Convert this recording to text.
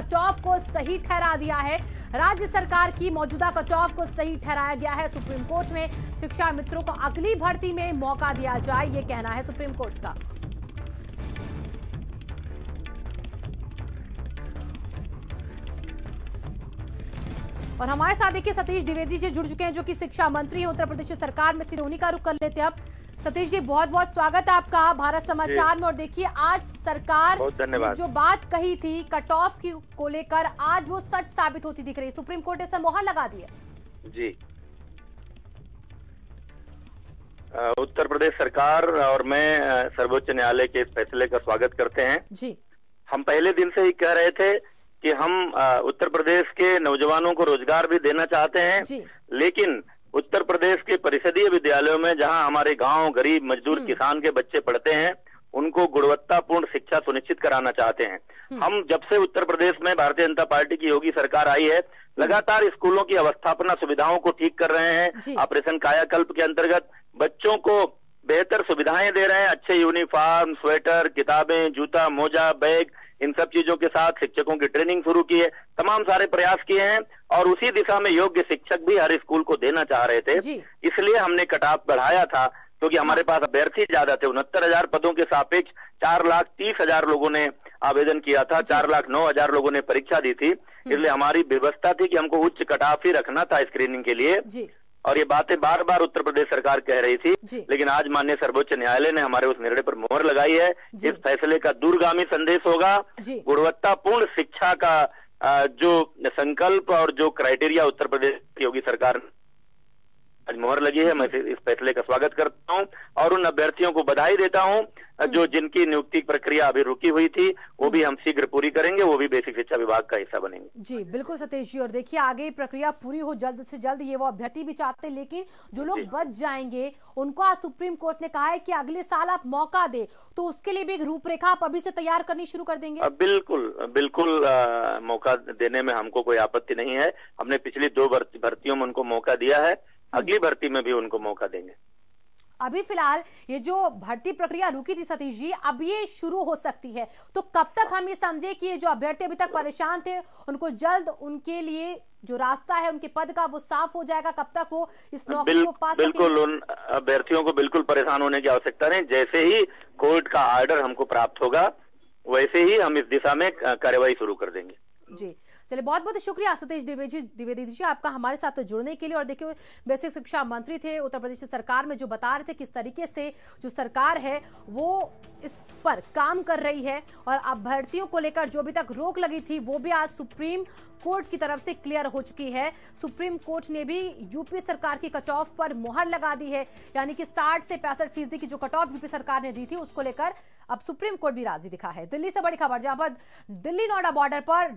Cut off को सही ठहरा दिया है। राज्य सरकार की मौजूदा कट ऑफ को सही ठहराया गया है। सुप्रीम कोर्ट में शिक्षा मित्रों को अगली भर्ती में मौका दिया जाए, ये कहना है सुप्रीम कोर्ट का। और हमारे साथ देखिए सतीश द्विवेदी जी जुड़ चुके हैं, जो कि शिक्षा मंत्री है उत्तर प्रदेश सरकार में। सीधे उन्हीं का रुख कर लेते हैं अब। सतीश जी, बहुत बहुत स्वागत है आपका भारत समाचार में। और देखिए आज सरकार ने जो बात कही थी कट ऑफ की को लेकर, आज वो सच साबित होती दिख रही है। सुप्रीम कोर्ट ने इस पर मोहर लगा दी है। जी, उत्तर प्रदेश सरकार और मैं सर्वोच्च न्यायालय के इस फैसले का स्वागत करते हैं। जी, हम पहले दिन से ही कह रहे थे कि हम उत्तर प्रदेश के नौजवानों को रोजगार भी देना चाहते हैं, लेकिन उत्तर प्रदेश के परिषदीय विद्यालयों में जहां हमारे गांव, गरीब, मजदूर, किसान के बच्चे पढ़ते हैं, उनको गुणवत्तापूर्ण शिक्षा सुनिश्चित कराना चाहते हैं। हम जब से उत्तर प्रदेश में भारतीय जनता पार्टी की योगी सरकार आई है, लगातार स्कूलों की अवस्थापना सुविधाओं को ठीक कर रहे हैं। ऑपरेशन कायाकल्प के अंतर्गत बच्चों को बेहतर सुविधाएं दे रहे हैं। अच्छे यूनिफॉर्म, स्वेटर, किताबें, जूता, मोजा, बैग, इन सब चीजों के साथ शिक्षकों की ट्रेनिंग शुरू की है। तमाम सारे प्रयास किए हैं और उसी दिशा में योग्य शिक्षक भी हर स्कूल को देना चाह रहे थे। इसलिए हमने कट ऑफ बढ़ाया था, क्योंकि हमारे पास अभ्यर्थी ज्यादा थे। 69,000 पदों के सापेक्ष 4,30,000 लोगों ने आवेदन किया था, 4,09,000 लोगों ने परीक्षा दी थी। इसलिए हमारी व्यवस्था थी कि हमको उच्च कट ऑफ ही रखना था स्क्रीनिंग के लिए। और ये बातें बार बार उत्तर प्रदेश सरकार कह रही थी, लेकिन आज माननीय सर्वोच्च न्यायालय ने हमारे उस निर्णय पर मोहर लगाई है। इस फैसले का दूरगामी संदेश होगा। गुणवत्तापूर्ण शिक्षा का जो संकल्प और जो क्राइटेरिया उत्तर प्रदेश की योगी सरकार आज मोहर लगी है, मैं इस फैसले का स्वागत करता हूं और उन अभ्यर्थियों को बधाई देता हूं जो जिनकी नियुक्ति प्रक्रिया अभी रुकी हुई थी, वो भी हम शीघ्र पूरी करेंगे, वो भी बेसिक शिक्षा विभाग का हिस्सा बनेंगे। जी बिल्कुल सतीश जी, और देखिए आगे प्रक्रिया पूरी हो जल्द से जल्द, ये वो अभ्यर्थी भी चाहते, लेकिन जो लोग बच जाएंगे उनको आज सुप्रीम कोर्ट ने कहा है कि अगले साल आप मौका दे, तो उसके लिए भी एक रूपरेखा आप अभी से तैयार करनी शुरू कर देंगे? बिल्कुल बिल्कुल, मौका देने में हमको कोई आपत्ति नहीं है। हमने पिछली 2 भर्तियों में उनको मौका दिया है, अगली भर्ती में भी उनको मौका देंगे। अभी फिलहाल ये जो भर्ती प्रक्रिया रुकी थी सतीश जी, अब ये शुरू हो सकती है, तो कब तक हम ये समझे कि ये जो अभ्यर्थी अभी तक परेशान थे, उनको जल्द उनके लिए जो रास्ता है उनके पद का वो साफ हो जाएगा? कब तक वो इस नौकरी को पा सकेंगे? बिल्कुल, उन अभ्यर्थियों को बिल्कुल परेशान होने की आवश्यकता नहीं। जैसे ही कोर्ट का ऑर्डर हमको प्राप्त होगा, वैसे ही हम इस दिशा में कार्यवाही शुरू कर देंगे। जी चलिए, बहुत बहुत शुक्रिया सतीश द्विवेदी जी आपका हमारे साथ जुड़ने के लिए। और देखिए बेसिक शिक्षा मंत्री थे उत्तर प्रदेश सरकार में, जो बता रहे थे किस तरीके से जो सरकार है वो इस पर काम कर रही है। और अभ्यर्थियों को लेकर जो अभी तक रोक लगी थी, वो भी आज सुप्रीम कोर्ट की तरफ से क्लियर हो चुकी है। सुप्रीम कोर्ट ने भी यूपी सरकार की कट ऑफ पर मोहर लगा दी है, यानी कि 60 से 65% की जो कट ऑफ यूपी सरकार ने दी थी, उसको लेकर अब सुप्रीम कोर्ट भी राजी दिखा है। दिल्ली से बड़ी खबर, जहां पर दिल्ली नोएडा बॉर्डर पर